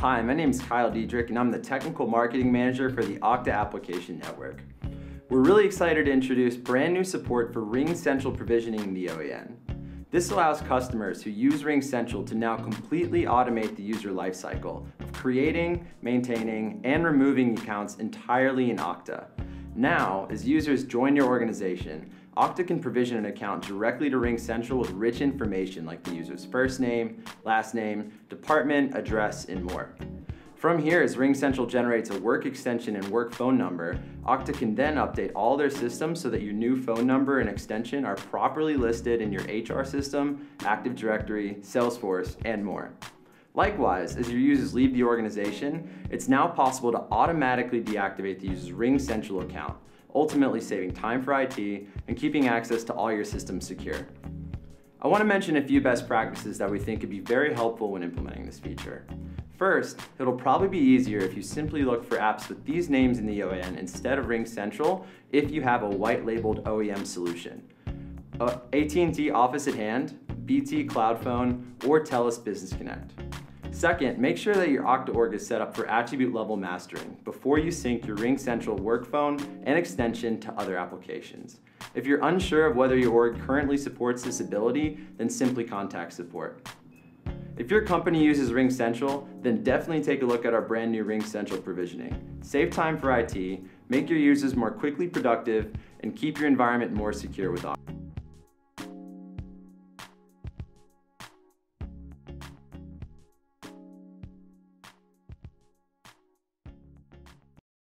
Hi, my name is Kyle Diedrich and I'm the Technical Marketing Manager for the Okta Application Network. We're really excited to introduce brand new support for RingCentral provisioning in the OEN. This allows customers who use RingCentral to now completely automate the user lifecycle of creating, maintaining, and removing accounts entirely in Okta. Now, as users join your organization, Okta can provision an account directly to RingCentral with rich information like the user's first name, last name, department, address, and more. From here, as RingCentral generates a work extension and work phone number, Okta can then update all their systems so that your new phone number and extension are properly listed in your HR system, Active Directory, Salesforce, and more. Likewise, as your users leave the organization, it's now possible to automatically deactivate the user's RingCentral account, ultimately saving time for IT and keeping access to all your systems secure. I want to mention a few best practices that we think could be very helpful when implementing this feature. First, it'll probably be easier if you simply look for apps with these names in the OEM instead of RingCentral if you have a white-labeled OEM solution. AT&T Office at Hand, BT Cloud Phone, or TELUS Business Connect. Second, make sure that your Okta org is set up for attribute level mastering before you sync your RingCentral work phone and extension to other applications. If you're unsure of whether your org currently supports this ability, then simply contact support. If your company uses RingCentral, then definitely take a look at our brand new RingCentral provisioning. Save time for IT, make your users more quickly productive, and keep your environment more secure with Okta.